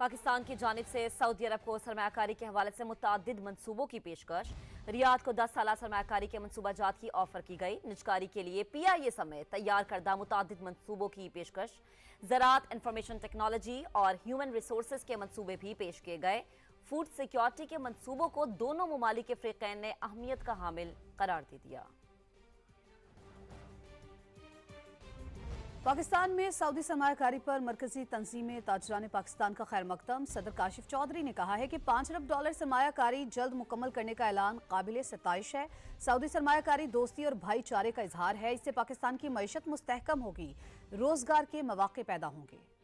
पाकिस्तान की जानिब से सऊदी अरब को सरमायाकारी के हवाले से मुतअद्दिद मनसूबों की पेशकश। रियाद को 10 साल सरमायाकारी के मनसूबाजात की ऑफर की गई। निजकारी के लिए PIA समेत तैयार करदा मुतअद्दिद मनसूबों की पेशकश। ज़रात इंफॉर्मेशन टेक्नोलॉजी और ह्यूमन रिसोर्स के मनसूबे भी पेश किए गए। फूड सिक्योरिटी के मनसूबों को दोनों ममालिक के अफ्रीकैन ने अहमियत का हामिल करार दे दिया। पाकिस्तान में सऊदी सरमायाकारी पर मरकजी तंजीमें ताजरान पाकिस्तान का खैर मकदम। सदर काशिफ चौधरी ने कहा है कि $5 अरब सरमायाकारी जल्द मुकम्मल करने का ऐलान काबिल सताइश है। सऊदी सरमायाकारी दोस्ती और भाईचारे का इजहार है। इससे पाकिस्तान की मईशत मुस्तहकम होगी, रोजगार के मौके पैदा होंगे।